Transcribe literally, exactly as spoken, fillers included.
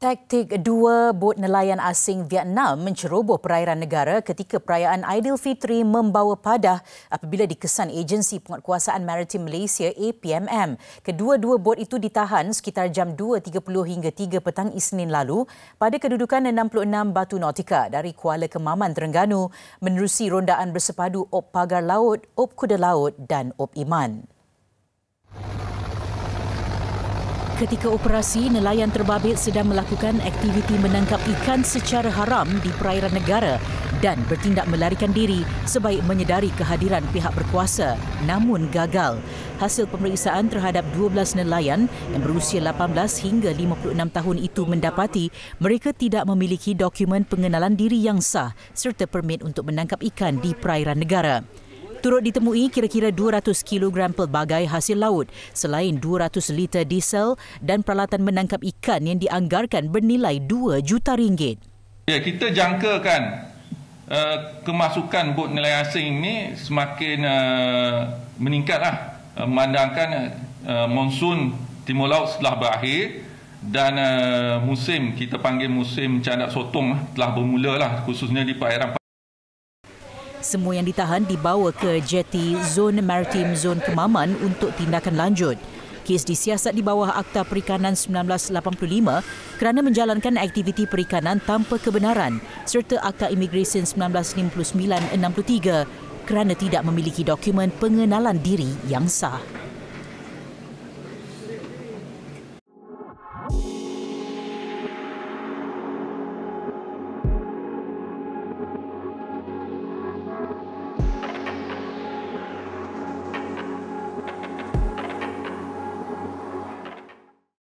Taktik dua bot nelayan asing Vietnam menceroboh perairan negara ketika perayaan Aidilfitri membawa padah apabila dikesan Agensi Penguatkuasaan Maritim Malaysia A P M M. Kedua-dua bot itu ditahan sekitar jam dua tiga puluh hingga tiga petang Isnin lalu pada kedudukan enam puluh enam Batu Nautika dari Kuala Kemaman, Terengganu menerusi rondaan bersepadu Op Pagar Laut, Op Kuda Laut dan Op Iman. Ketika operasi, nelayan terbabit sedang melakukan aktiviti menangkap ikan secara haram di perairan negara dan bertindak melarikan diri sebaik menyedari kehadiran pihak berkuasa, namun gagal. Hasil pemeriksaan terhadap dua belas nelayan yang berusia lapan belas hingga lima puluh enam tahun itu mendapati mereka tidak memiliki dokumen pengenalan diri yang sah serta permit untuk menangkap ikan di perairan negara. Turut ditemui kira-kira dua ratus kilogram pelbagai hasil laut selain dua ratus liter diesel dan peralatan menangkap ikan yang dianggarkan bernilai dua juta ringgit. Ya, kita jangkakan uh, kemasukan bot nelayan asing ini semakin uh, meningkatlah uh, memandangkan uh, monsun timur laut telah berakhir dan uh, musim kita panggil musim candak sotong telah bermulalah khususnya di perairan. Semua yang ditahan dibawa ke jeti Zon Maritim Zon Kemaman untuk tindakan lanjut. Kes disiasat di bawah Akta Perikanan seribu sembilan ratus lapan puluh lima kerana menjalankan aktiviti perikanan tanpa kebenaran serta Akta Imigresen seribu sembilan ratus lima puluh sembilan titik enam tiga kerana tidak memiliki dokumen pengenalan diri yang sah.